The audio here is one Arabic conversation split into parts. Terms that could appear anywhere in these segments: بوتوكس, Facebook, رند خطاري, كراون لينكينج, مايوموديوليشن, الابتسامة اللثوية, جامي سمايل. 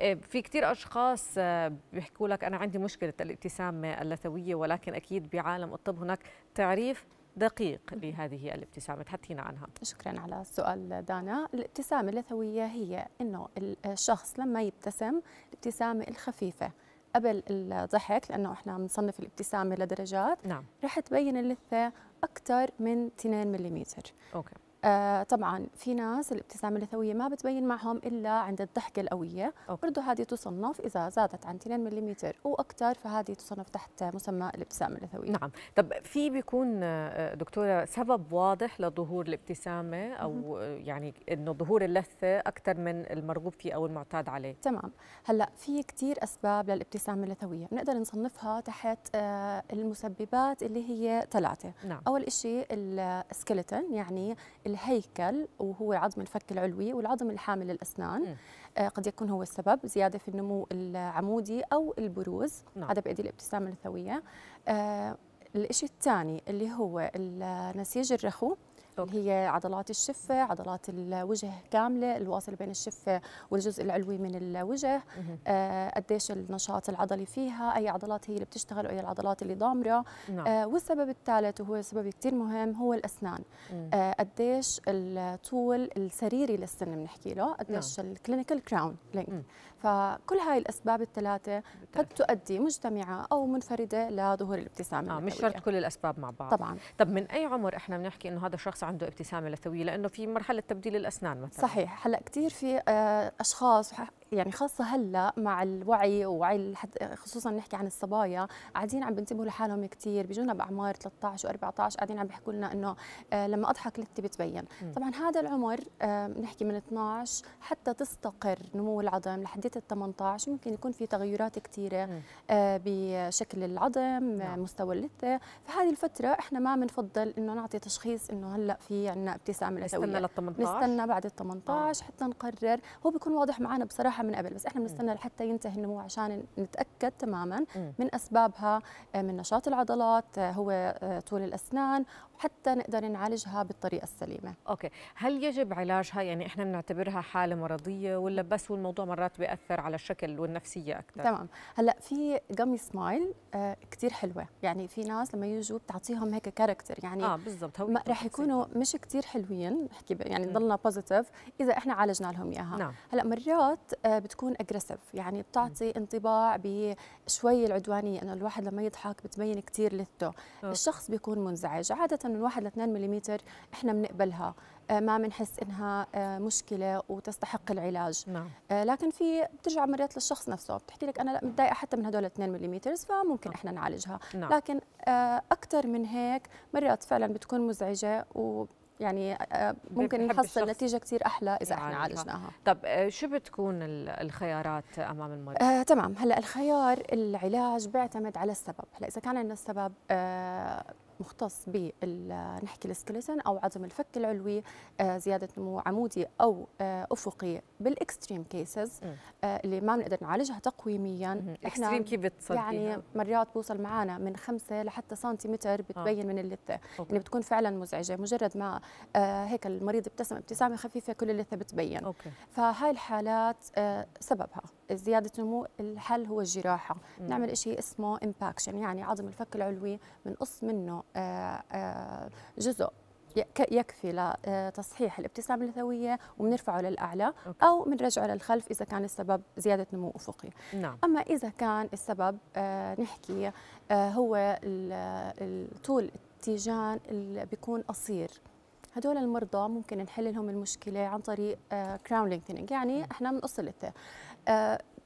في كثير أشخاص بيحكوا لك أنا عندي مشكلة الابتسامة اللثوية، ولكن أكيد بعالم الطب هناك تعريف دقيق لهذه الابتسامة، تحدثينا عنها. شكرا على السؤال دانا. الابتسامة اللثوية هي أنه الشخص لما يبتسم، الابتسامة الخفيفة قبل الضحك، لأنه إحنا بنصنف الابتسامة لدرجات، نعم، رح تبين اللثة أكثر من 2 ملم. أوكي. طبعا في ناس الابتسامه اللثويه ما بتبين معهم الا عند الضحكه القويه، برضه هذه تصنف اذا زادت عن 2 ملم واكثر فهذه تصنف تحت مسمى الابتسامه اللثويه. نعم، طب في بيكون دكتوره سبب واضح لظهور الابتسامه او يعني انه ظهور اللثه اكثر من المرغوب فيه او المعتاد عليه؟ تمام، هلا في كثير اسباب للابتسامه اللثويه، بنقدر نصنفها تحت المسببات اللي هي 3. نعم. اول شيء السكلتن، يعني الهيكل وهو عظم الفك العلوي والعظم الحامل الأسنان، قد يكون هو السبب، زيادة في النمو العمودي أو البروز، نعم، هذا بيؤدي الابتسامة اللثوية. الشيء الثاني اللي هو النسيج الرخو، اللي هي عضلات الشفة، عضلات الوجه كاملة، الواصل بين الشفة والجزء العلوي من الوجه، قديش النشاط العضلي فيها، أي عضلات هي اللي بتشتغل وأي العضلات اللي ضامرة. نعم. والسبب الثالث وهو سبب كتير مهم هو الأسنان، قديش الطول السريري للسن بنحكي له، قديش الكلينيكال كراون لينك. فكل هاي الأسباب ال3 قد تؤدي مجتمعة أو منفردة لظهور الابتسامة. مش شرط كل الأسباب مع بعض طبعا. طب من أي عمر إحنا بنحكي إنه هذا الشخص عنده ابتسامة لثوية، لأنه في مرحلة تبديل الأسنان مثلا؟ صحيح، هلا كثير في أشخاص يعني خاصة هلا مع الوعي ووعي خصوصا نحكي عن الصبايا قاعدين عم بينتبهوا لحالهم كثير، بيجونا بأعمار 13 و14 قاعدين عم بيحكوا لنا إنه لما أضحك لثتي بتبين. طبعا هذا العمر بنحكي من 12 حتى تستقر نمو العظم لحديت ال 18 ممكن يكون في تغيرات كثيرة بشكل العظم، مستوى اللثة، فهذه الفترة احنا ما بنفضل إنه نعطي تشخيص إنه هلا في عندنا ابتسامة لثوية، نستنى لل 18، نستنى بعد ال 18 حتى نقرر. هو بيكون واضح معنا بصراحة من قبل، بس احنا بنستنى حتى ينتهي النمو عشان نتاكد تماما من اسبابها، من نشاط العضلات، هو طول الاسنان، وحتى نقدر نعالجها بالطريقه السليمه. اوكي، هل يجب علاجها؟ يعني احنا بنعتبرها حاله مرضيه ولا بس والموضوع مرات بياثر على الشكل والنفسيه اكثر؟ تمام، هلا في جامي سمايل كثير حلوه، يعني في ناس لما يجوا بتعطيهم هيك كاركتر، يعني بالضبط رح يكونوا مش كثير حلوين، نحكي يعني ضلنا بوزيتيف اذا احنا عالجنا لهم اياها. نعم. هلا مرات بتكون اجريسيف، يعني بتعطي انطباع بشوي العدوانيه، انه الواحد لما يضحك بتبين كثير لثته. الشخص بيكون منزعج، عاده من 1 ل 2 ملم احنا بنقبلها، ما بنحس انها مشكله وتستحق العلاج. نعم. لكن في بترجع مرات للشخص نفسه، بتحكي لك انا لا متضايقه حتى من هدول 2 ملم فممكن احنا نعالجها. نعم. لكن اكثر من هيك مرات فعلا بتكون مزعجه، و يعني ممكن نحصل نتيجة كثير أحلى إذا احنا عالجناها. طب شو بتكون الخيارات أمام المريض؟ تمام، هلا الخيار العلاج بيعتمد على السبب، هلا إذا كان عندنا السبب مختص نحكي السكلتن أو عظم الفك العلوي، زيادة نمو عمودي أو أفقي بالإكستريم كيسز اللي ما بنقدر نعالجها تقويميا. إكستريم كيف بتصدقيها؟ يعني مرات بوصل معنا من 5 لحتى سنتيمتر بتبين من اللثة، يعني بتكون فعلا مزعجة، مجرد ما هيك المريض ابتسم ابتسامة خفيفة كل اللثة بتبين. فهاي الحالات سببها زيادة نمو، الحل هو الجراحة، بنعمل شيء اسمه امباكشن، يعني عظم الفك العلوي بنقص منه جزء يكفي لتصحيح الابتسامة اللثوية وبنرفعه للأعلى. أو بنرجعه للخلف إذا كان السبب زيادة نمو أفقي. نعم. أما إذا كان السبب نحكي هو طول التيجان اللي بيكون قصير، هدول المرضى ممكن نحل لهم المشكلة عن طريق كراون لينكينج، يعني احنا بنقص اللثة.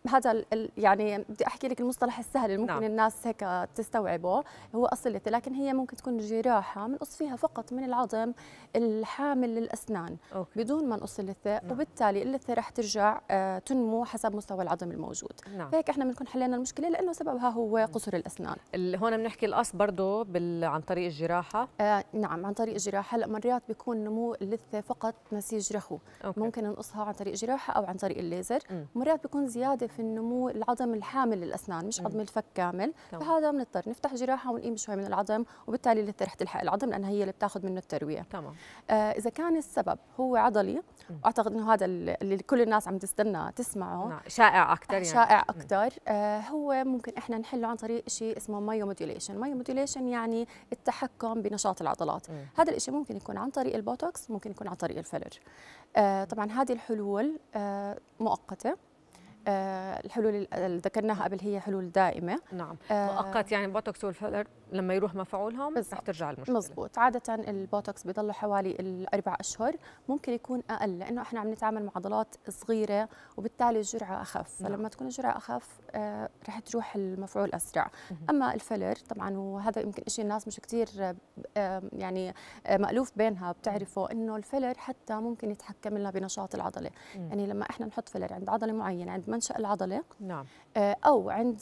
هذا يعني بدي احكي لك المصطلح السهل اللي ممكن الناس هيك تستوعبه، هو قص اللثة، لكن هي ممكن تكون جراحة بنقص فيها فقط من العظم الحامل للأسنان. بدون ما نقص اللثة، وبالتالي اللثة رح ترجع تنمو حسب مستوى العظم الموجود. فهيك احنا بنكون حلينا المشكلة لأنه سببها هو قصر الأسنان. هون بنحكي القص برضه عن طريق الجراحة؟ نعم، عن طريق الجراحة. هلا مرات بيكون نمو اللثة فقط نسيج رخو، ممكن نقصها عن طريق جراحة أو عن طريق الليزر. مرات بيكون زيادة في النمو العظم الحامل للاسنان، مش عظم الفك كامل، فهذا بنضطر نفتح جراحه ونقيم شوي من العظم، وبالتالي اللي رح تلحق العظم لانها هي اللي بتاخذ منه الترويه. تمام. اذا كان السبب هو عضلي، اعتقد انه هذا اللي كل الناس عم تستنى تسمعه، شائع اكثر يعني. شائع اكثر. هو ممكن احنا نحله عن طريق شيء اسمه مايوموديوليشن. مايوموديوليشن يعني التحكم بنشاط العضلات. هذا الشيء ممكن يكون عن طريق البوتوكس، ممكن يكون عن طريق الفيلر. طبعا هذه الحلول مؤقته. الحلول اللي ذكرناها قبل هي حلول دائمة. نعم. مؤقت يعني البوتوكس والفيلر لما يروح مفعولهم رح ترجع المشكلة. مضبوط. عادة البوتوكس بيضلوا حوالي 4 أشهر، ممكن يكون أقل لأنه إحنا عم نتعامل مع عضلات صغيرة وبالتالي الجرعة أخف، فلما تكون الجرعة أخف رح تروح المفعول أسرع. أما الفيلر طبعاً، وهذا يمكن شيء الناس مش كتير يعني مألوف بينها بتعرفه، إنه الفيلر حتى ممكن يتحكم لنا بنشاط العضلة. يعني لما إحنا نحط فيلر عند عضلة معينة، عند منشأ العضلة، نعم، أو عند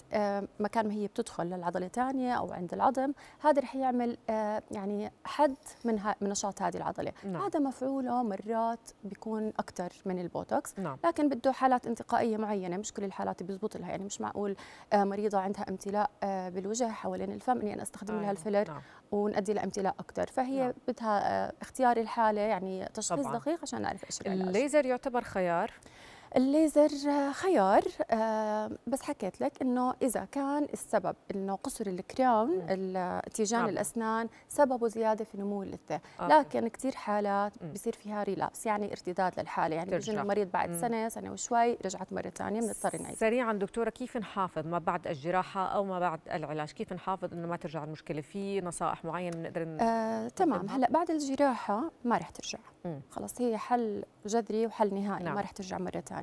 مكان ما هي بتدخل للعضلة ثانية أو عند العظم، هذا رح يعمل يعني حد من نشاط هذه العضلة. نعم. هذا مفعوله مرات بيكون أكثر من البوتوكس. نعم. لكن بده حالات انتقائية معينة، مش كل الحالات بيزبط لها. يعني مش معقول مريضة عندها امتلاء بالوجه حوالين الفم إني أنا أستخدم لها الفيلر. نعم. ونؤدي لامتلاء أكثر، فهي نعم. بدها اختيار الحالة، يعني تشخيص دقيق عشان نعرف إيش العلاج. الليزر يعتبر خيار؟ الليزر خيار، بس حكيت لك انه اذا كان السبب انه قصر الكراون، اتجان الاسنان، سببه زياده في نمو اللثه. لكن كثير حالات بصير فيها ريلابس، يعني ارتداد للحاله، يعني بيجي المريض بعد سنه وشوي رجعت مره ثانيه، بنضطر نعيد. سريعا دكتوره، كيف نحافظ ما بعد الجراحه او ما بعد العلاج، كيف نحافظ انه ما ترجع المشكله؟ في نصائح معينه بنقدر تمام. هلا بعد الجراحه ما رح ترجع، خلص هي حل جذري وحل نهائي. نعم. ما رح ترجع مره ثانيه.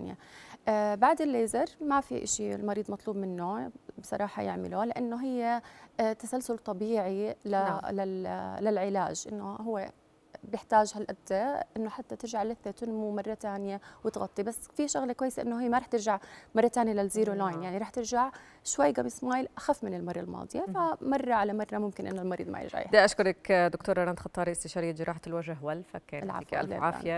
بعد الليزر ما في شيء المريض مطلوب منه بصراحة يعمله، لأنه هي تسلسل طبيعي للعلاج، إنه هو بيحتاج هالقد انه حتى ترجع اللثه تنمو مره ثانيه وتغطي. بس في شغله كويسه انه هي ما رح ترجع مره ثانيه للزيرو لاين، يعني رح ترجع شوي قبل سمايل اخف من المره الماضيه، فمره على مره ممكن انه المريض ما يرجع. بدي اشكرك دكتوره رند خطاري، استشاريه جراحه الوجه والفك، يعطيك الف عافيه.